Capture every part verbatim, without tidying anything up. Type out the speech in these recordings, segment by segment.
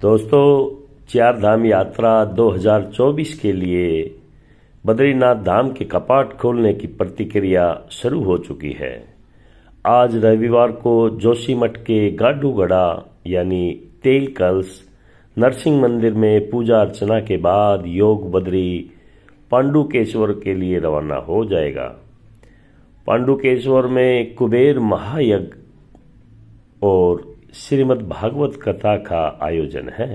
दोस्तों, चार धाम यात्रा दो हज़ार चौबीस के लिए बद्रीनाथ धाम के कपाट खोलने की प्रतिक्रिया शुरू हो चुकी है। आज रविवार को जोशीमठ के गाडू घड़ा यानी तेल कलश नरसिंह मंदिर में पूजा अर्चना के बाद योग बद्री पाण्डुकेश्वर के लिए रवाना हो जाएगा। पाण्डुकेश्वर में कुबेर महायज्ञ और श्रीमद् भागवत कथा का आयोजन है।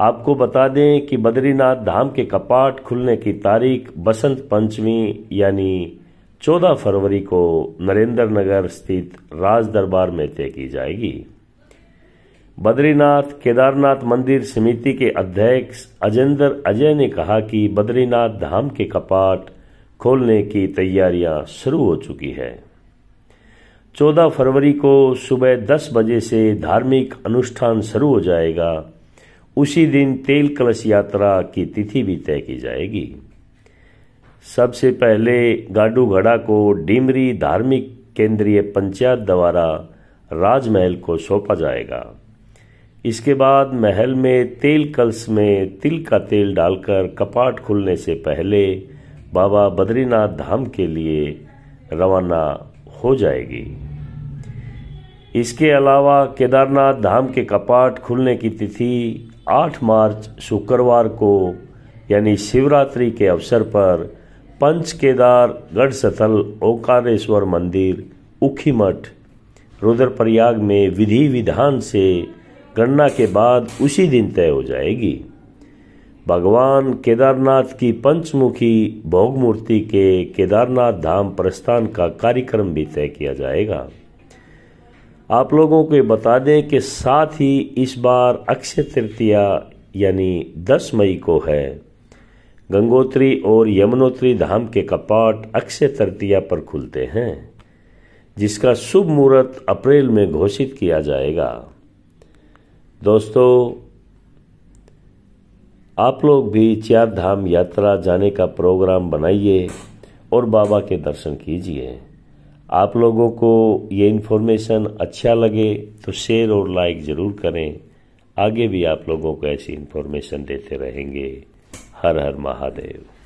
आपको बता दें कि बद्रीनाथ धाम के कपाट खुलने की तारीख बसंत पंचमी यानी चौदह फरवरी को नरेन्द्र नगर स्थित राजदरबार में तय की जाएगी। बद्रीनाथ केदारनाथ मंदिर समिति के अध्यक्ष अजेंद्र अजय ने कहा कि बद्रीनाथ धाम के कपाट खोलने की तैयारियां शुरू हो चुकी है। चौदह फरवरी को सुबह दस बजे से धार्मिक अनुष्ठान शुरू हो जाएगा। उसी दिन तेल कलश यात्रा की तिथि भी तय की जाएगी। सबसे पहले गाडू घड़ा को डीमरी धार्मिक केंद्रीय पंचायत द्वारा राजमहल को सौंपा जाएगा। इसके बाद महल में तेल कलश में तिल का तेल डालकर कपाट खुलने से पहले बाबा बद्रीनाथ धाम के लिए रवाना हो जाएगी। इसके अलावा केदारनाथ धाम के कपाट खुलने की तिथि आठ मार्च शुक्रवार को यानी शिवरात्रि के अवसर पर पंच केदार गढ़ ओंकारेश्वर मंदिर उखी मठ रुद्रप्रयाग में विधि विधान से गणना के बाद उसी दिन तय हो जाएगी। भगवान केदारनाथ की पंचमुखी भोग मूर्ति के केदारनाथ धाम प्रस्थान का कार्यक्रम भी तय किया जाएगा। आप लोगों को बता दें कि साथ ही इस बार अक्षय तृतीया यानी दस मई को है। गंगोत्री और यमुनोत्री धाम के कपाट अक्षय तृतीया पर खुलते हैं, जिसका शुभ मुहूर्त अप्रैल में घोषित किया जाएगा। दोस्तों, आप लोग भी चार धाम यात्रा जाने का प्रोग्राम बनाइए और बाबा के दर्शन कीजिए। आप लोगों को ये इन्फॉर्मेशन अच्छा लगे तो शेयर और लाइक ज़रूर करें। आगे भी आप लोगों को ऐसी इन्फॉर्मेशन देते रहेंगे। हर हर महादेव।